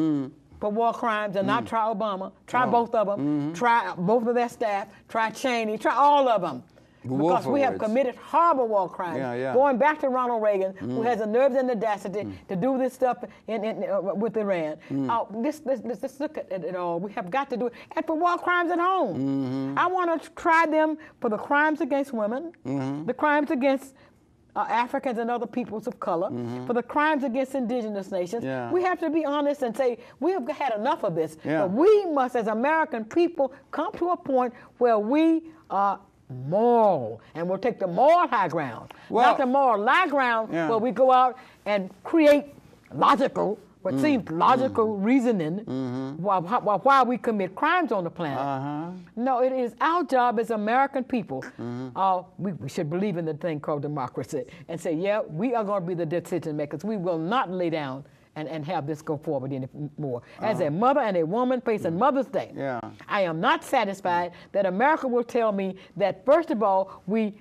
For war crimes, and not try Obama, try both of them, try both of their staff, try Cheney, try all of them. Because we have committed horrible war crimes. Yeah, yeah. Going back to Ronald Reagan, who has the nerves and audacity to do this stuff with Iran. Let's look at it all. We have got to do it. And for war crimes at home. I want to try them for the crimes against women, the crimes against Africans and other peoples of color, for the crimes against indigenous nations. We have to be honest and say, we have had enough of this. But we must, as American people, come to a point where we are moral, and we'll take the moral high ground, not the moral high ground where we go out and create logical, what seems logical reasoning why we commit crimes on the planet. No, it is our job as American people. We should believe in the thing called democracy and say, yeah, we are going to be the decision makers. We will not lay down and have this go forward anymore. As a mother and a woman facing Mother's Day, I am not satisfied that America will tell me that, first of all, we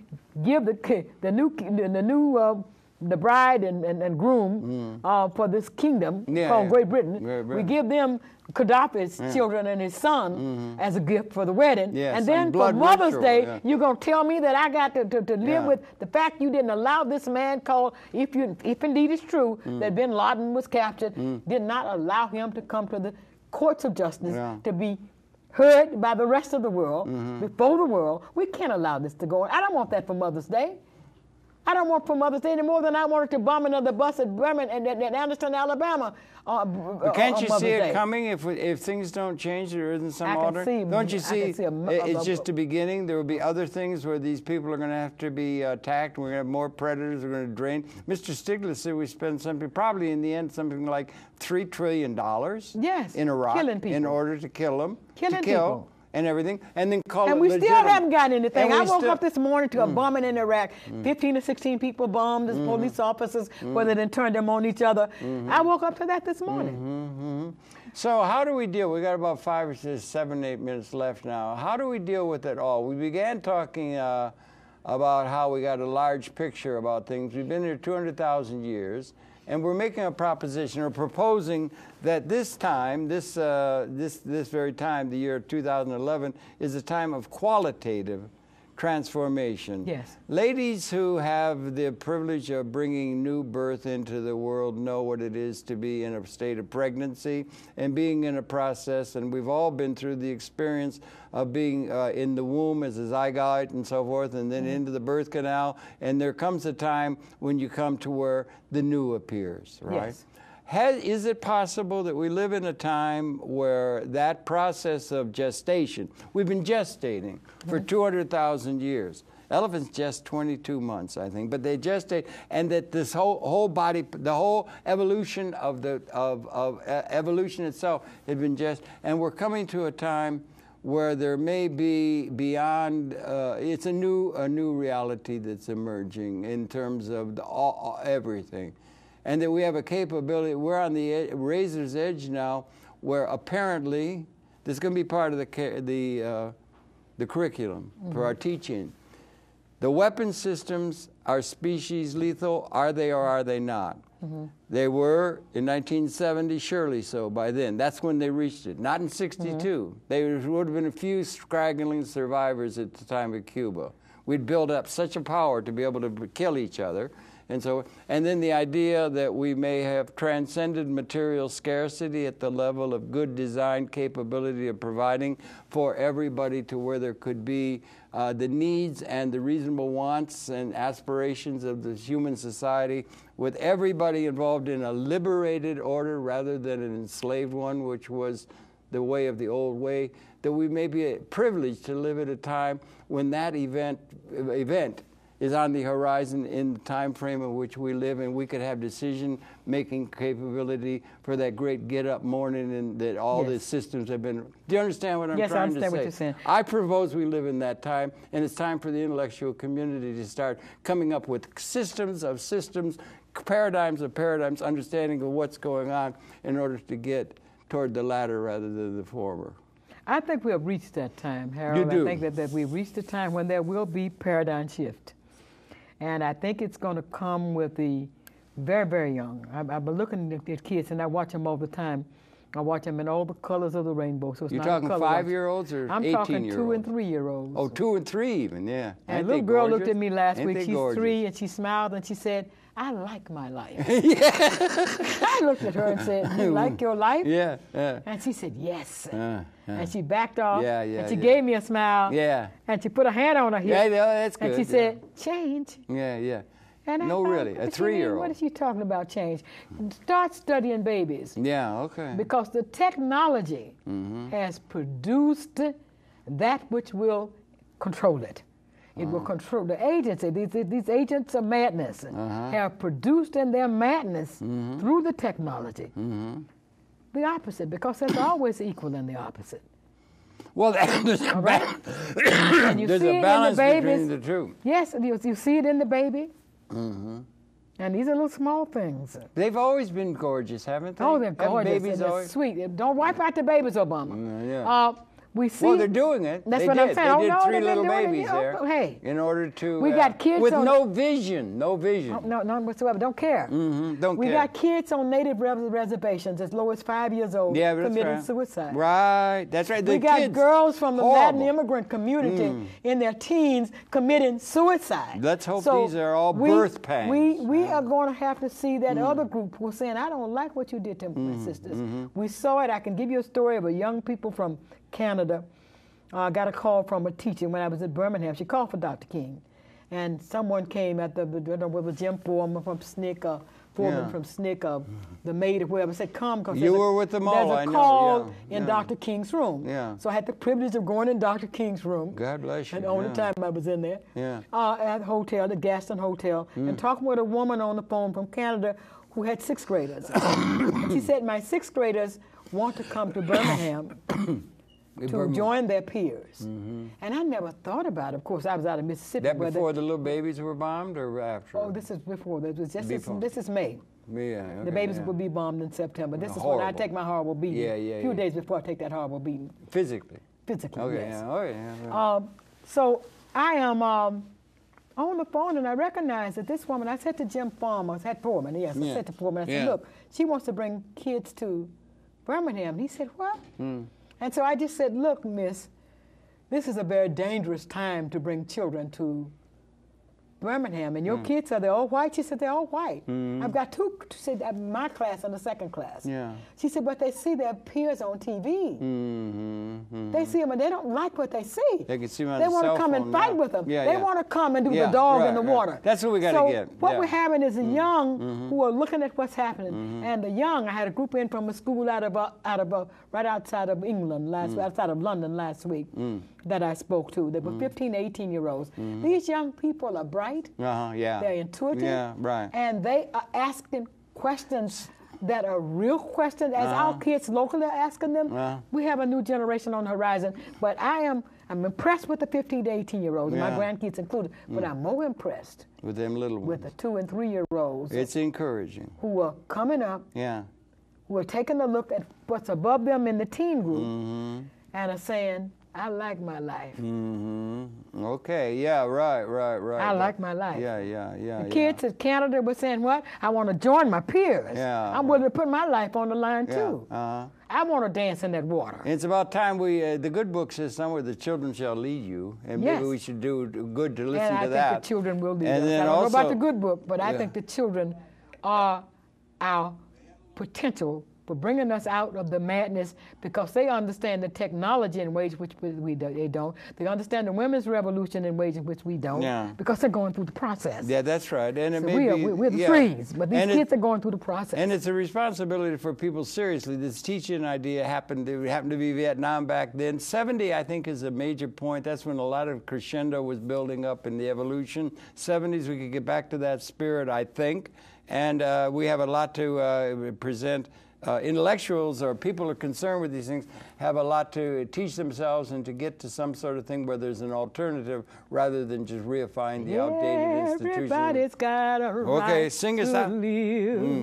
give the bride and groom for this kingdom called Great Britain. We give them Gaddafi's children and his son as a gift for the wedding. And then for Mother's Day, you're going to tell me that I got to live with the fact you didn't allow this man called, if indeed it's true, that bin Laden was captured, did not allow him to come to the courts of justice to be heard by the rest of the world, before the world. We can't allow this to go on. I don't want that for Mother's Day. I don't want for Mother's Day any more than I wanted to bomb another bus at Bremen and at Anderson, Alabama. Can't you see it coming if things don't change or isn't some order? Don't you see? It's just the beginning. There will be other things where these people are going to have to be attacked. We're going to have more predators. We're going to drain. Mr. Stiglitz said we spend something, probably in the end, something like $3 trillion. Yes, in Iraq, killing people in order to kill them, killing people. And everything, and then call it legitimate. And we still haven't gotten anything. I woke up this morning to a bombing in Iraq. 15 or 16 people bombed, as police officers, whether they turned them on each other. I woke up to that this morning. So how do we deal? We got about 5 or 6, 7, 8 minutes left now. How do we deal with it all? We began talking about how we got a large picture about things. We've been here 200,000 years. And we're making a proposition or proposing that this time, this very time, the year 2011, is a time of qualitative transformation. Yes. Ladies who have the privilege of bringing new birth into the world know what it is to be in a state of pregnancy and being in a process. And we've all been through the experience of being in the womb as a zygote and so forth, and then into the birth canal. And there comes a time when you come to where the new appears, right? Yes. Is it possible that we live in a time where that process of gestation, we've been gestating for 200,000 years. Elephants gest 22 months, I think, but they gestate, and that this whole body, the whole evolution of the evolution itself had been gestated, and we're coming to a time where there may be beyond, it's a new reality that's emerging in terms of everything. And that we have a capability, we're on the razor's edge now, where apparently this is going to be part of the curriculum for our teaching. The weapon systems are species lethal, are they or are they not? They were in 1970, surely so by then. That's when they reached it, not in 62. There would have been a few straggling survivors at the time of Cuba. We'd built up such a power to be able to kill each other. And so, and then the idea that we may have transcended material scarcity at the level of good design capability of providing for everybody to where there could be the needs and the reasonable wants and aspirations of the human society, with everybody involved in a liberated order rather than an enslaved one, which was the way of the old way, that we may be privileged to live at a time when that event is on the horizon in the time frame in which we live, and we could have decision-making capability for that great get-up morning, and that all the systems have been. Do you understand what I'm trying to say? Yes, I understand what you're saying. I propose we live in that time, and it's time for the intellectual community to start coming up with systems of systems, paradigms of paradigms, understanding of what's going on in order to get toward the latter rather than the former. I think we have reached that time, Harold. I think that we've reached a time when there will be paradigm shift. And I think it's going to come with the very, very young. I've been looking at kids, and I watch them all the time. I watch them in all the colors of the rainbow. So it's not talking 5-year-olds or 18-year-olds? I'm talking 2- and 3-year-olds. Oh, 2 and 3 even, yeah. And a little girl looked at me last week. She's 3, and she smiled, and she said, "I like my life." I looked at her and said, "You like your life?" Yeah, yeah. And she said, "Yes." And she backed off. Yeah, yeah. And she gave me a smile. Yeah. And she put her hand on her hip. Yeah, that's good. And she said, "Change." Yeah, yeah. And no, really, a 3-year-old. What is she talking about? Change. Start studying babies. Yeah, okay. Because the technology has produced that which will control it. It will control the agency. These agents of madness have produced in their madness through the technology the opposite, because there's always equal in the opposite. Well, there's a balance between the two. Yes, you see it in the baby. And these are little small things. They've always been gorgeous, haven't they? Oh, they're gorgeous. Babies and they're sweet. Don't wipe out the babies, Obama. We see, well, they're doing it. That's what I'm saying. They did 3 little babies there in order to... We got kids with no vision, no vision. Oh, no, none whatsoever. Don't care. Don't care. We got kids on native reservations as low as 5 years old committing suicide. Right. That's right. We got girls from the Latin immigrant community in their teens committing suicide. Let's hope these are all birth pangs. We are going to have to see that other group who are saying, "I don't like what you did to my sisters." We saw it. I can give you a story of a young people from Canada, got a call from a teacher when I was at Birmingham. She called for Dr. King. And someone came at the, it was Jim Foreman from SNCC, the maid or whoever, said, come. Because you were with them all, I know. There's a call in Dr. King's room. Yeah. So I had the privilege of going in Dr. King's room. God bless you. And the only time I was in there. Yeah. At the hotel, the Gaston Hotel, and talking with a woman on the phone from Canada who had sixth graders. And she said, my sixth graders want to come to Birmingham to join their peers. And I never thought about it. Of course, I was out of Mississippi. That before the little babies were bombed or after? Oh, this is before. This is May. Okay, the babies will be bombed in September. This is horrible. When I take my horrible beating. A few days before I take that horrible beating. Physically? Physically, yes. So I am on the phone, and I recognized that this woman, I said to Jim Foreman, I said to Foreman, I said, look, she wants to bring kids to Birmingham. And he said, what? And so I just said, look, miss, this is a very dangerous time to bring children to Birmingham. And your kids, are they all white? She said, they're all white. I've got two, she said, my class and the second class. She said, but they see their peers on TV. They see them, and they don't like what they see. They can see them on the cell phone. They want to come and fight with them. They want to come and do the dog in the water. That's what we got to get. So what we're having is the young who are looking at what's happening. And the young, I had a group in from a school right outside of England, outside of London last week that I spoke to. They were 15, 18-year-olds. These young people are bright. They're intuitive. And they are asking questions that are real questions. As our kids locally are asking them, we have a new generation on the horizon. But I'm impressed with the 15 to 18-year-olds, my grandkids included. But I'm more impressed with them little ones, with the 2- and 3-year-olds. It's encouraging. Who are coming up? Who are taking a look at what's above them in the teen group, and are saying, I like my life. I like my life. The kids in Canada were saying, what? I want to join my peers. I'm willing to put my life on the line, too. I want to dance in that water. It's about time we, the good book says somewhere, the children shall lead you, and maybe we should do good to listen to that. And I think the children will lead us. I don't know about the good book, but I think the children are our potential for bringing us out of the madness, because they understand the technology in ways which they don't. They understand the women's revolution in ways in which we don't, because they're going through the process. That's right. And so we're the freeze, but these kids are going through the process. And it's a responsibility for people, seriously. This teaching idea happened to be Vietnam back then. 70, I think, is a major point. That's when a lot of crescendo was building up in the evolution. 70s, we could get back to that spirit, I think. And we have a lot to present. Intellectuals or people who are concerned with these things have a lot to teach themselves, and to get to some sort of thing where there's an alternative rather than just reifying the outdated institutions. Everybody's got a right sing us out. Everybody's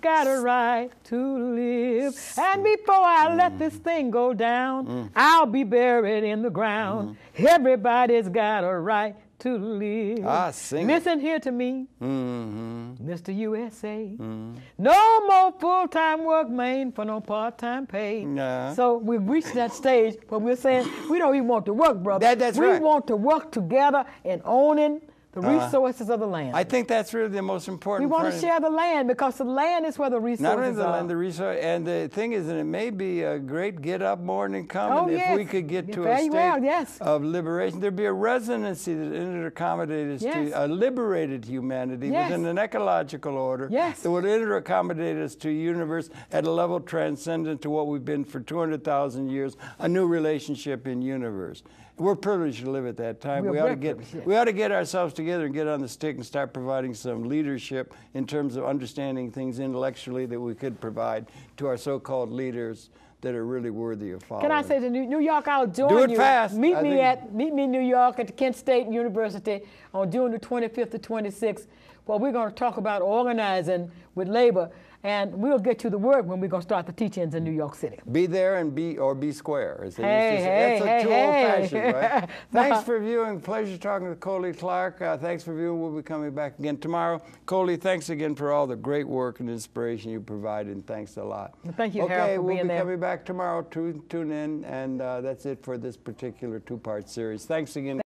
got a right to live. And before I let this thing go down, I'll be buried in the ground. Everybody's got a right to live. Listen here to me, Mr. USA. No more full-time work, man, for no part-time pay. So we reached that stage where we're saying, we don't even want to work, brother. We want to work together in owning the resources of the land. I think that's really the most important. We want to share the land, because the land is where the resources are. Not only the land, the resource, and the thing is, and it may be a great get-up morning coming if we could get to a state of liberation. There'd be a resonancy that interaccommodated to a liberated humanity within an ecological order that would interaccomodate us to a universe at a level transcendent to what we've been for 200,000 years, a new relationship in universe. We're privileged to live at that time. We ought to get ourselves together and get on the stick and start providing some leadership in terms of understanding things intellectually that we could provide to our so-called leaders that are really worthy of following. Can I say to New York, I'll join you. Do it fast. Meet me in New York at the Kent State University on June the 25th to 26th. Well, we're going to talk about organizing with labor, and we'll get you the word when we're going to start the teach-ins in New York City. Be there and be square. That's too old-fashioned, right? Thanks for viewing. Pleasure talking to Coley Clark. Thanks for viewing. We'll be coming back again tomorrow. Coley, thanks again for all the great work and inspiration you provided, and thanks a lot. Well, thank you, Harold, for being there. Okay, we'll be coming back tomorrow. Tune in, and that's it for this particular two-part series. Thanks again.